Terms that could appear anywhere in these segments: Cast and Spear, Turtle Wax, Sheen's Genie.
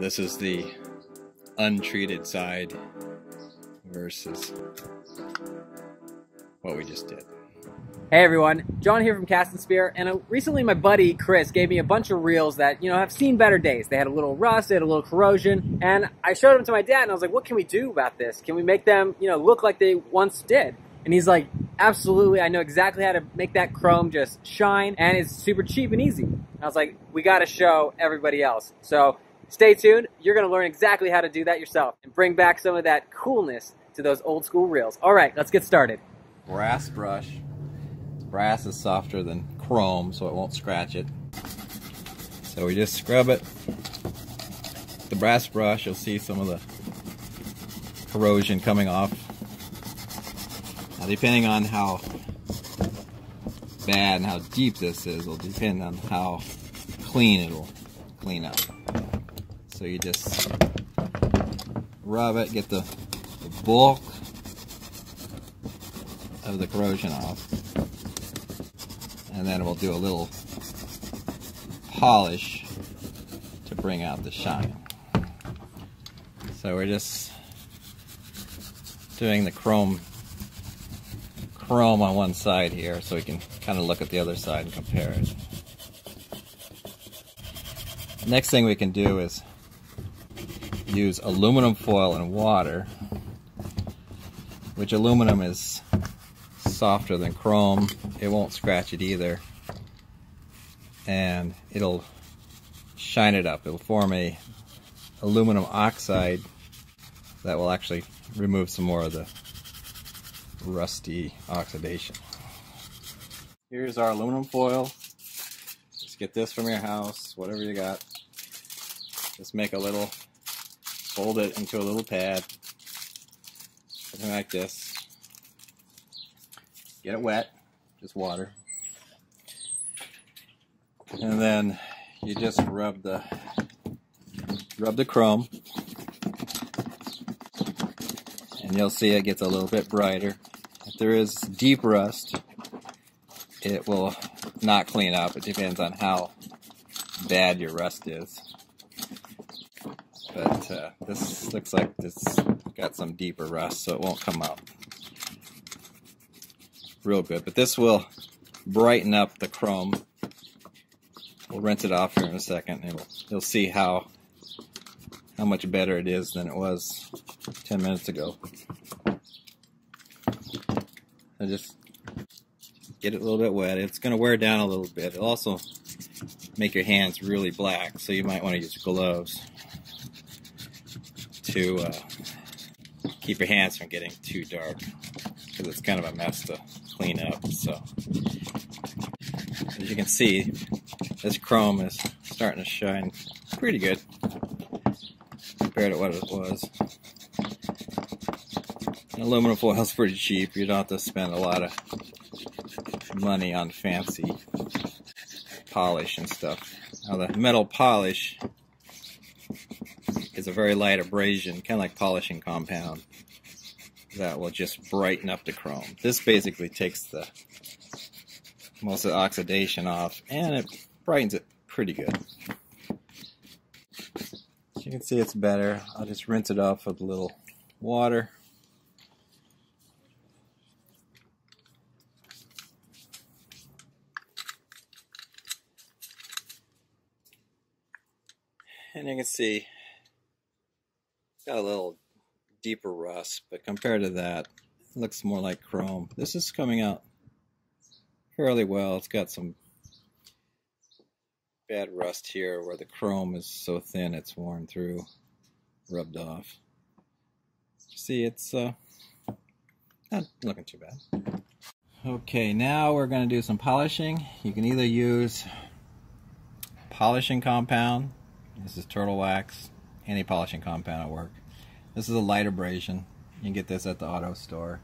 This is the untreated side versus what we just did. Hey everyone, John here from Cast and Spear, and recently my buddy Chris gave me a bunch of reels that, you know, have seen better days. They had a little rust, they had a little corrosion, and I showed them to my dad and I was like, what can we do about this? Can we make them, you know, look like they once did? And he's like, absolutely, I know exactly how to make that chrome just shine, and it's super cheap and easy. And I was like, we gotta show everybody else. So stay tuned, you're gonna learn exactly how to do that yourself and bring back some of that coolness to those old school reels. All right, let's get started. Brass brush. Brass is softer than chrome, so it won't scratch it. So we just scrub it. The brass brush, you'll see some of the corrosion coming off. Now, depending on how bad and how deep this is, will depend on how clean it'll clean up. So you just rub it, get the bulk of the corrosion off, and then we'll do a little polish to bring out the shine. So we're just doing the chrome on one side here, so we can kind of look at the other side and compare it. Next thing we can do is use aluminum foil and water, which aluminum is softer than chrome. It won't scratch it either, and it'll shine it up. It'll form a aluminum oxide that will actually remove some more of the rusty oxidation. Here's our aluminum foil. Just get this from your house, whatever you got. Just make a little, fold it into a little pad, something like this. Get it wet, just water. And then you just rub the chrome. And you'll see it gets a little bit brighter. If there is deep rust, it will not clean up. It depends on how bad your rust is. But this looks like it's got some deeper rust, so it won't come out real good. But this will brighten up the chrome. We'll rinse it off here in a second, and you'll see how much better it is than it was 10 minutes ago. I just get it a little bit wet. It's going to wear down a little bit. It'll also make your hands really black, so you might want to use gloves to keep your hands from getting too dark, because it's kind of a mess to clean up. So as you can see, this chrome is starting to shine pretty good compared to what it was. And aluminum foil is pretty cheap. You don't have to spend a lot of money on fancy polish and stuff. Now, the metal polish is a very light abrasion, kind of like polishing compound, that will just brighten up the chrome. This basically takes the most of the oxidation off, and it brightens it pretty good. As you can see, it's better. I'll just rinse it off with a little water. And you can see it's got a little deeper rust, but compared to that, it looks more like chrome. This is coming out fairly well. It's got some bad rust here where the chrome is so thin it's worn through, rubbed off. See, it's not looking too bad. Okay, now we're going to do some polishing. You can either use polishing compound. This is Turtle Wax. Any polishing compound will work. This is a light abrasion. You can get this at the auto store,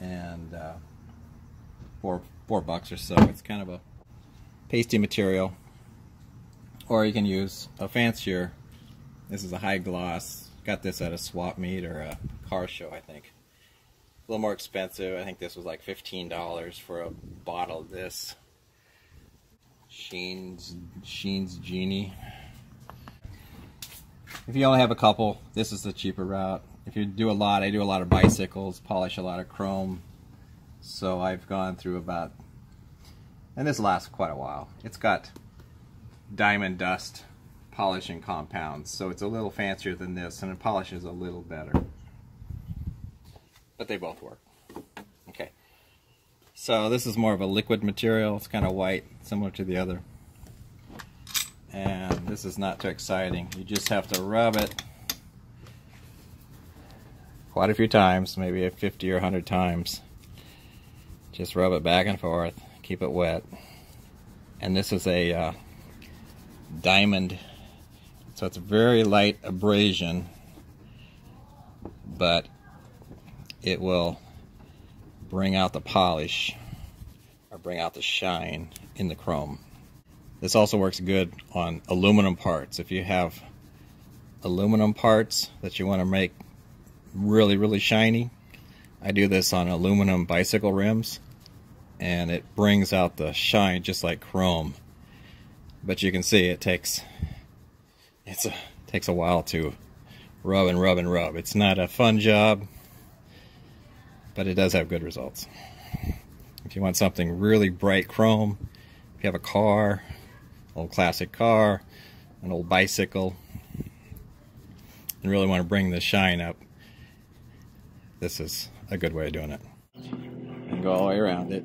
and $4 or so. It's kind of a pasty material. Or you can use a fancier. This is a high gloss. Got this at a swap meet or a car show, I think. A little more expensive. I think this was like $15 for a bottle of this. Sheen's Genie. If you only have a couple, this is the cheaper route. If you do a lot, I do a lot of bicycles, polish a lot of chrome. So I've gone through about, and this lasts quite a while. It's got diamond dust polishing compounds, so it's a little fancier than this, and it polishes a little better. But they both work. Okay. So this is more of a liquid material. It's kind of white, similar to the other. And this is not too exciting. You just have to rub it quite a few times, maybe 50 or 100 times. Just rub it back and forth, keep it wet. And this is a diamond, so it's a very light abrasion, but it will bring out the polish or bring out the shine in the chrome. This also works good on aluminum parts. If you have aluminum parts that you want to make really, really shiny, I do this on aluminum bicycle rims, and it brings out the shine just like chrome. But you can see it takes a while to rub and rub and rub. It's not a fun job, but it does have good results. If you want something really bright chrome, if you have a car, old classic car, an old bicycle, and really want to bring the shine up, this is a good way of doing it. And go all the way around it.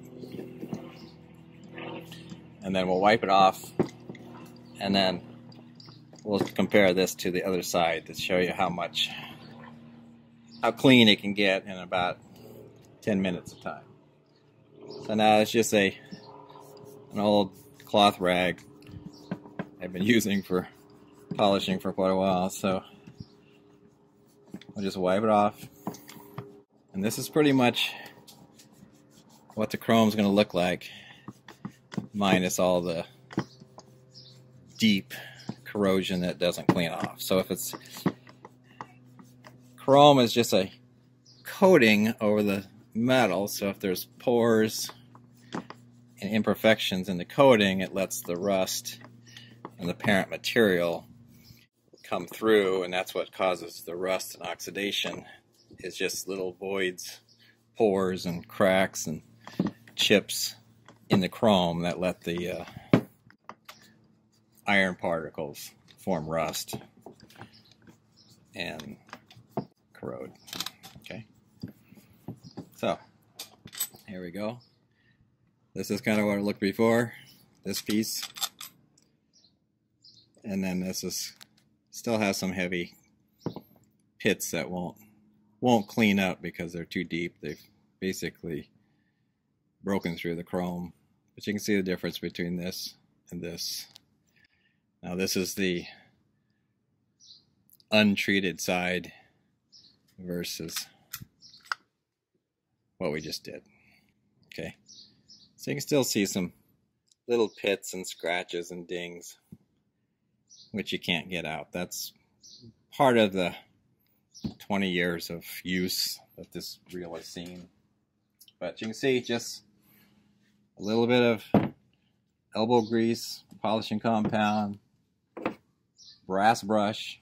And then we'll wipe it off. And then we'll compare this to the other side to show you how clean it can get in about 10 minutes of time. So now it's just an old cloth rag I've been using for polishing for quite a while. So we'll just wipe it off. And this is pretty much what the chrome is going to look like, minus all the deep corrosion that doesn't clean off. So if it's chrome is just a coating over the metal, so if there's pores and imperfections in the coating, it lets the rust and the parent material come through, and that's what causes the rust and oxidation, is just little voids, pores and cracks and chips in the chrome that let the iron particles form rust and corrode. Okay, so here we go. This is kind of what it looked before, this piece, and then this is still has some heavy pits that won't clean up because they're too deep. They've basically broken through the chrome. But you can see the difference between this and this. Now this is the untreated side versus what we just did. Okay, so you can still see some little pits and scratches and dings, which you can't get out. That's part of the 20 years of use that this reel has seen. But you can see just a little bit of elbow grease, polishing compound, brass brush,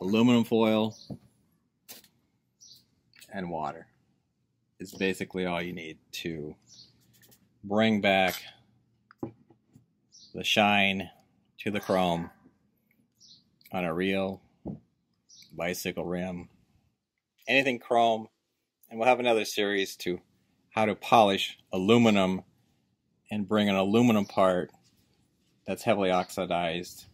aluminum foil, and water. It's basically all you need to bring back the shine to the chrome on a reel, bicycle rim, anything chrome. And we'll have another series to how to polish aluminum and bring an aluminum part that's heavily oxidized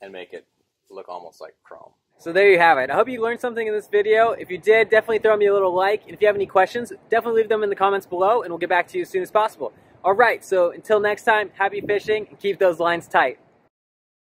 and make it look almost like chrome. So there you have it. I hope you learned something in this video. If you did, definitely throw me a little like. And if you have any questions, definitely leave them in the comments below, and we'll get back to you as soon as possible. All right, so until next time, happy fishing and keep those lines tight.